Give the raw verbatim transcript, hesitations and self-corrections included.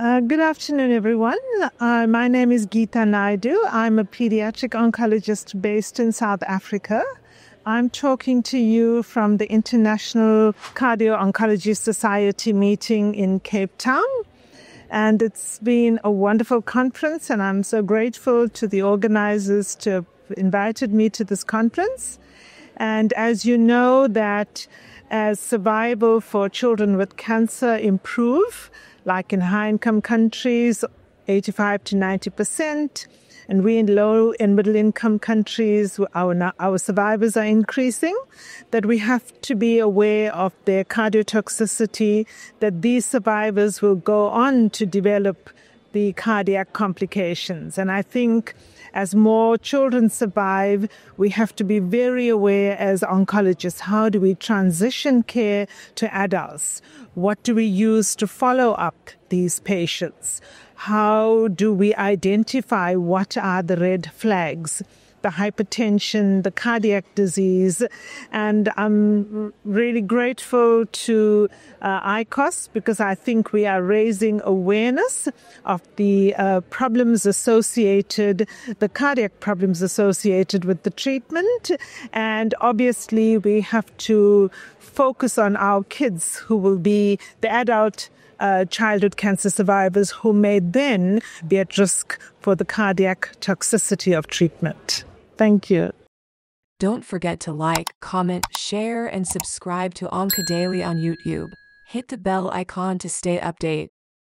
Uh, good afternoon, everyone. Uh, my name is Gita Naidu. I'm a pediatric oncologist based in South Africa. I'm talking to you from the International Cardio Oncology Society meeting in Cape Town. And it's been a wonderful conference, and I'm so grateful to the organizers to have invited me to this conference. And as you know, that as survival for children with cancer improve, like in high-income countries, eighty-five to ninety percent, and we in low and middle-income countries, our, our survivors are increasing, that we have to be aware of their cardiotoxicity, that these survivors will go on to develop the cardiac complications. And I think as more children survive, we have to be very aware as oncologists. How do we transition care to adults? What do we use to follow up these patients? How do we identify what are the red flags? The hypertension, the cardiac disease. And I'm really grateful to uh, I C O S, because I think we are raising awareness of the uh, problems associated, the cardiac problems associated with the treatment. And obviously we have to focus on our kids, who will be the adult Uh, childhood cancer survivors, who may then be at risk for the cardiac toxicity of treatment. Thank you. Don't forget to like, comment, share, and subscribe to Oncodaily on YouTube. Hit the bell icon to stay updated.